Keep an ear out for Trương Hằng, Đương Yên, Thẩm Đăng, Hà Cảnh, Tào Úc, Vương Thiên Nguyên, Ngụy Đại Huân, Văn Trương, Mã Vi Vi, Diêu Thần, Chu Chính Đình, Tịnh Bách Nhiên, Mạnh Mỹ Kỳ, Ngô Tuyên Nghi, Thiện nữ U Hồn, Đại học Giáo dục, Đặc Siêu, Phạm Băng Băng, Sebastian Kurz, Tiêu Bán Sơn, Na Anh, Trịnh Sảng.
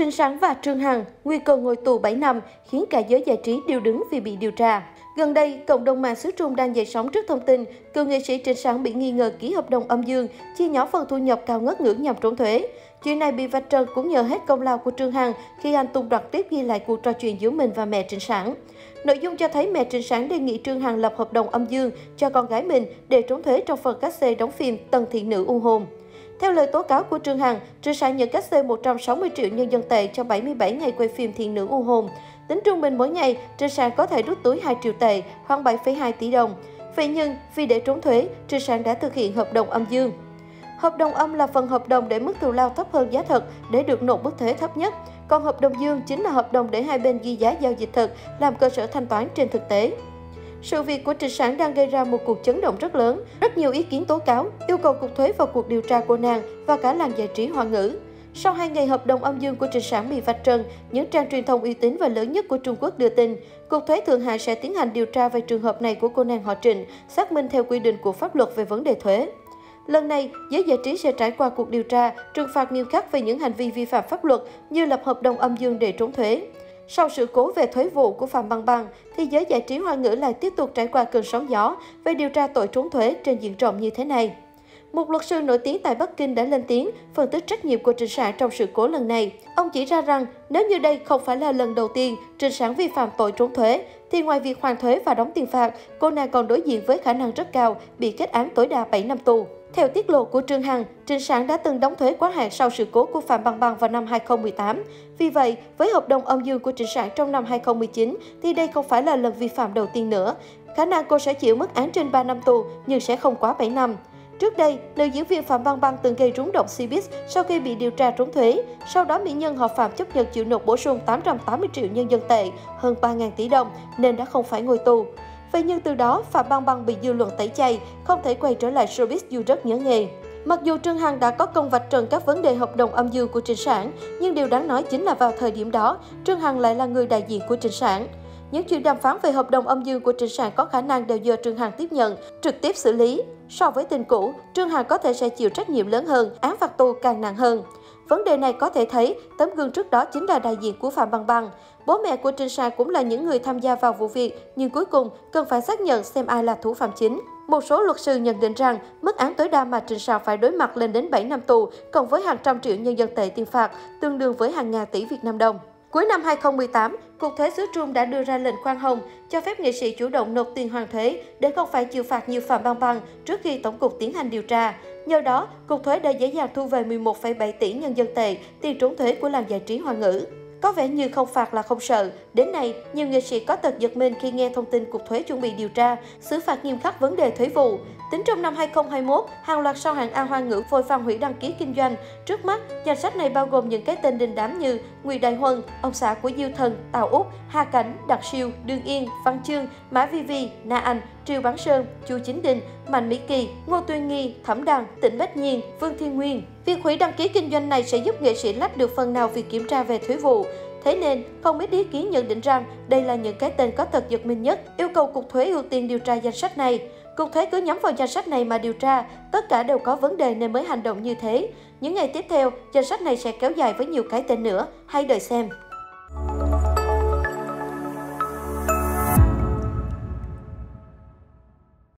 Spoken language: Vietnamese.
Trịnh Sảng và Trương Hằng nguy cơ ngồi tù 7 năm khiến cả giới giải trí điêu đứng vì bị điều tra. Gần đây, cộng đồng mạng xứ Trung đang dậy sóng trước thông tin cựu nghệ sĩ Trịnh Sảng bị nghi ngờ ký hợp đồng âm dương, chia nhỏ phần thu nhập cao ngất ngưỡng nhằm trốn thuế. Chuyện này bị vạch trần cũng nhờ hết công lao của Trương Hằng khi anh tung đoạn clip ghi lại cuộc trò chuyện giữa mình và mẹ Trịnh Sảng. Nội dung cho thấy mẹ Trịnh Sảng đề nghị Trương Hằng lập hợp đồng âm dương cho con gái mình để trốn thuế trong phần cát-xê đóng phim Thiện nữ U Hồn. Theo lời tố cáo của Trương Hằng, Trịnh Sảng nhận cát-xê 160 triệu nhân dân tệ cho 77 ngày quay phim Thiện nữ U Hồn. Tính trung bình mỗi ngày, Trịnh Sảng có thể rút túi 2 triệu tệ, khoảng 7,2 tỷ đồng. Vậy nhưng, vì để trốn thuế, Trịnh Sảng đã thực hiện hợp đồng âm dương. Hợp đồng âm là phần hợp đồng để mức thù lao thấp hơn giá thật để được nộp mức thuế thấp nhất. Còn hợp đồng dương chính là hợp đồng để hai bên ghi giá giao dịch thật, làm cơ sở thanh toán trên thực tế. Sự việc của Trịnh Sảng đang gây ra một cuộc chấn động rất lớn. Rất nhiều ý kiến tố cáo, yêu cầu Cục Thuế vào cuộc điều tra của nàng và cả làng giải trí Hoa ngữ. Sau 2 ngày hợp đồng âm dương của Trịnh Sảng bị vạch trần, những trang truyền thông uy tín và lớn nhất của Trung Quốc đưa tin, Cục Thuế Thượng Hải sẽ tiến hành điều tra về trường hợp này của cô nàng họ Trịnh, xác minh theo quy định của pháp luật về vấn đề thuế. Lần này, giới giải trí sẽ trải qua cuộc điều tra, trừng phạt nghiêm khắc về những hành vi vi phạm pháp luật như lập hợp đồng âm dương để trốn thuế. Sau sự cố về thuế vụ của Phạm Băng Băng, thì giới giải trí Hoa ngữ lại tiếp tục trải qua cơn sóng gió về điều tra tội trốn thuế trên diện rộng như thế này. Một luật sư nổi tiếng tại Bắc Kinh đã lên tiếng phân tích trách nhiệm của Trịnh Sảng trong sự cố lần này. Ông chỉ ra rằng nếu như đây không phải là lần đầu tiên Trịnh Sảng vi phạm tội trốn thuế, thì ngoài việc hoàn thuế và đóng tiền phạt, cô nàng còn đối diện với khả năng rất cao bị kết án tối đa 7 năm tù. Theo tiết lộ của Trương Hằng, Trịnh Sảng đã từng đóng thuế quá hạn sau sự cố của Phạm Băng Băng vào năm 2018. Vì vậy, với hợp đồng âm dương của Trịnh Sảng trong năm 2019, thì đây không phải là lần vi phạm đầu tiên nữa. Khả năng cô sẽ chịu mức án trên 3 năm tù nhưng sẽ không quá 7 năm. Trước đây, nữ diễn viên Phạm Băng Băng từng gây rúng động showbiz sau khi bị điều tra trốn thuế. Sau đó, mỹ nhân họ Phạm chấp nhận chịu nộp bổ sung 880 triệu nhân dân tệ, hơn 3.000 tỷ đồng, nên đã không phải ngồi tù. Vậy nhưng từ đó, Phạm Băng Băng bị dư luận tẩy chay, không thể quay trở lại showbiz dù rất nhớ nghề. Mặc dù Trương Hằng đã có công vạch trần các vấn đề hợp đồng âm dương của Trịnh Sảng, nhưng điều đáng nói chính là vào thời điểm đó, Trương Hằng lại là người đại diện của Trịnh Sảng. Những chuyện đàm phán về hợp đồng âm dương của Trịnh Sảng có khả năng đều do Trương Hằng tiếp nhận, trực tiếp xử lý. So với tình cũ, Trương Hằng có thể sẽ chịu trách nhiệm lớn hơn, án phạt tù càng nặng hơn. Vấn đề này có thể thấy, tấm gương trước đó chính là đại diện của Phạm Băng Băng. Bố mẹ của Trịnh Sảng cũng là những người tham gia vào vụ việc, nhưng cuối cùng cần phải xác nhận xem ai là thủ phạm chính. Một số luật sư nhận định rằng, mức án tối đa mà Trịnh Sảng phải đối mặt lên đến 7 năm tù, cộng với hàng trăm triệu nhân dân tệ tiền phạt, tương đương với hàng ngàn tỷ Việt Nam đồng. Cuối năm 2018, Cục Thuế xứ Trung đã đưa ra lệnh khoan hồng, cho phép nghệ sĩ chủ động nộp tiền hoàn thuế để không phải chịu phạt như Phạm Băng Băng trước khi Tổng cục tiến hành điều tra. Nhờ đó, Cục Thuế đã dễ dàng thu về 11,7 tỷ nhân dân tệ tiền trốn thuế của làng giải trí Hoa ngữ. Có vẻ như không phạt là không sợ. Đến nay, nhiều nghệ sĩ có tật giật mình khi nghe thông tin Cục Thuế chuẩn bị điều tra, xử phạt nghiêm khắc vấn đề thuế vụ. Tính trong năm 2021, hàng loạt sao hạng A Hoa ngữ vội vàng hủy đăng ký kinh doanh. Trước mắt, danh sách này bao gồm những cái tên đình đám như Ngụy Đại Huân, ông xã của Diêu Thần, Tào Úc, Hà Cảnh, Đặc Siêu, Đương Yên, Văn Trương, Mã Vi Vi, Na Anh, Tiêu Bán Sơn, Chu Chính Đình, Mạnh Mỹ Kỳ, Ngô Tuyên Nghi, Thẩm Đăng, Tịnh Bách Nhiên, Vương Thiên Nguyên. Việc hủy đăng ký kinh doanh này sẽ giúp nghệ sĩ lách được phần nào việc kiểm tra về thuế vụ. Thế nên, không ít ý kiến nhận định rằng đây là những cái tên có tật giật mình nhất, yêu cầu Cục Thuế ưu tiên điều tra danh sách này. Cục Thuế cứ nhắm vào danh sách này mà điều tra, tất cả đều có vấn đề nên mới hành động như thế. Những ngày tiếp theo, danh sách này sẽ kéo dài với nhiều cái tên nữa, hãy đợi xem.